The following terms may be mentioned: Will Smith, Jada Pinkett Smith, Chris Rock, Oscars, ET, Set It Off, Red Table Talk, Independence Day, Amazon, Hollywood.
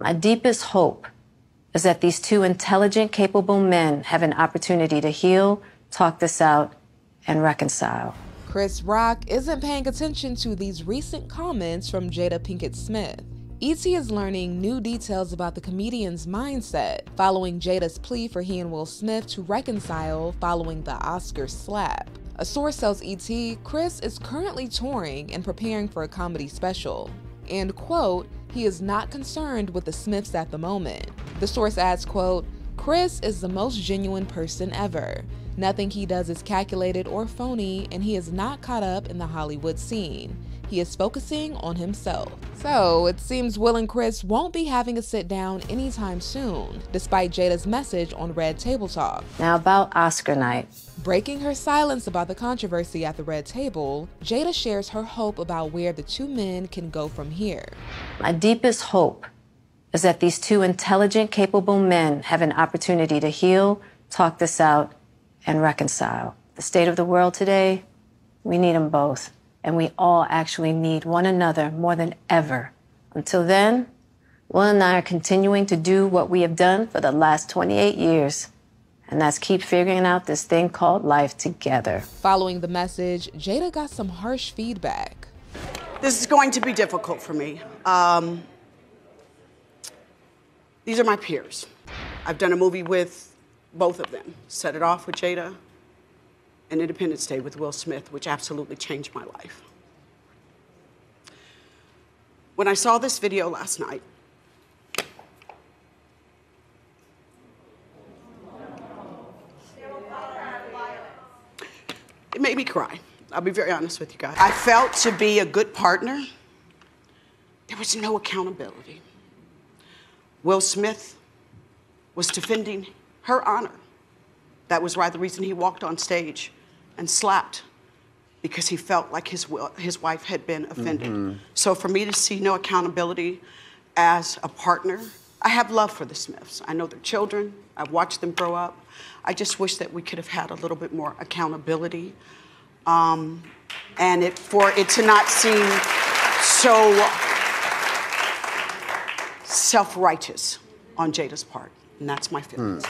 My deepest hope is that these two intelligent, capable men have an opportunity to heal, talk this out, and reconcile. Chris Rock isn't paying attention to these recent comments from Jada Pinkett Smith. ET is learning new details about the comedian's mindset following Jada's plea for he and Will Smith to reconcile following the Oscar slap. A source tells ET Chris is currently touring and preparing for a comedy special, and quote, he is not concerned with the Smiths at the moment. The source adds, quote, Chris is the most genuine person ever. Nothing he does is calculated or phony, and he is not caught up in the Hollywood scene. He is focusing on himself. So it seems Will and Chris won't be having a sit down anytime soon, despite Jada's message on Red Table Talk. Now about Oscar night. Breaking her silence about the controversy at the Red Table, Jada shares her hope about where the two men can go from here. My deepest hope is that these two intelligent, capable men have an opportunity to heal, talk this out, and reconcile. The state of the world today, we need them both. And we all actually need one another more than ever. Until then, Will and I are continuing to do what we have done for the last 28 years, and that's keep figuring out this thing called life together. Following the message, Jada got some harsh feedback. This is going to be difficult for me. These are my peers. I've done a movie with both of them, Set It Off with Jada, and Independence Day with Will Smith, which absolutely changed my life. When I saw this video last night, it made me cry. I'll be very honest with you guys. I felt to be a good partner, there was no accountability. Will Smith was defending her honor. That was why the reason he walked on stage and slapped, because he felt like his wife had been offended. So for me to see no accountability as a partner, I have love for the Smiths. I know their children. I've watched them grow up. I just wish that we could have had a little bit more accountability, and for it to not seem so self-righteous on Jada's part, and that's my feelings.